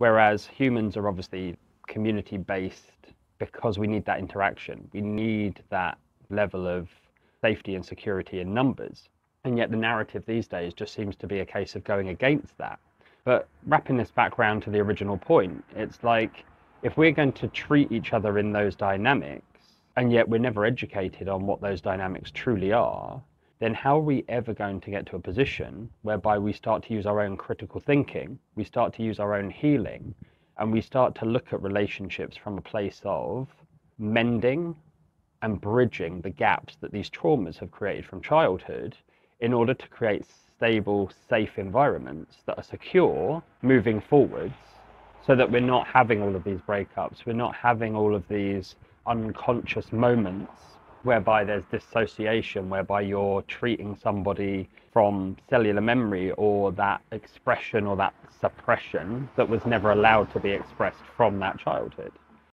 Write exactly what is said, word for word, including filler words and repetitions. Whereas humans are obviously community-based because we need that interaction. We need that level of safety and security in numbers. And yet the narrative these days just seems to be a case of going against that. But wrapping this back round to the original point, it's like, if we're going to treat each other in those dynamics, and yet we're never educated on what those dynamics truly are, then how are we ever going to get to a position whereby we start to use our own critical thinking, we start to use our own healing, and we start to look at relationships from a place of mending and bridging the gaps that these traumas have created from childhood in order to create stable, safe environments that are secure moving forwards, so that we're not having all of these breakups, we're not having all of these unconscious moments whereby there's dissociation, whereby you're treating somebody from cellular memory or that expression or that suppression that was never allowed to be expressed from that childhood.